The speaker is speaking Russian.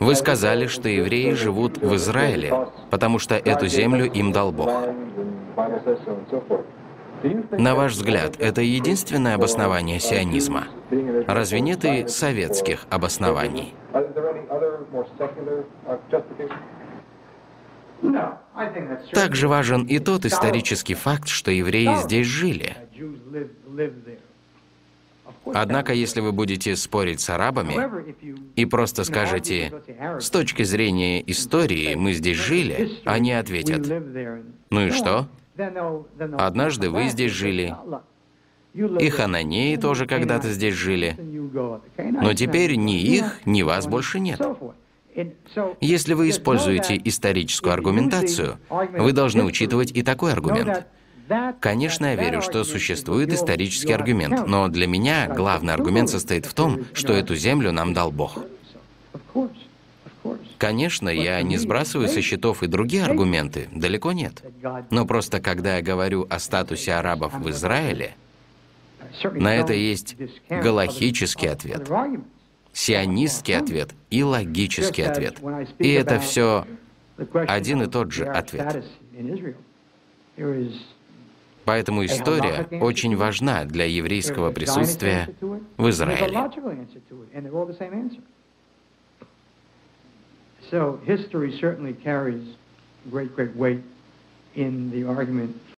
Вы сказали, что евреи живут в Израиле, потому что эту землю им дал Бог. На ваш взгляд, это единственное обоснование сионизма? Разве нет и советских обоснований? Также важен и тот исторический факт, что евреи здесь жили. Однако, если вы будете спорить с арабами и просто скажете, с точки зрения истории мы здесь жили, они ответят, ну и что? Однажды вы здесь жили, и хананеи тоже когда-то здесь жили, но теперь ни их, ни вас больше нет. Если вы используете историческую аргументацию, вы должны учитывать и такой аргумент. Конечно, я верю, что существует исторический аргумент, но для меня главный аргумент состоит в том, что эту землю нам дал Бог. Конечно, я не сбрасываю со счетов и другие аргументы, далеко нет. Но просто когда я говорю о статусе арабов в Израиле, на это есть галахический ответ, сионистский ответ и логический ответ. И это все один и тот же ответ. Поэтому история очень важна для еврейского присутствия в Израиле. So history certainly carries great weight in the argument.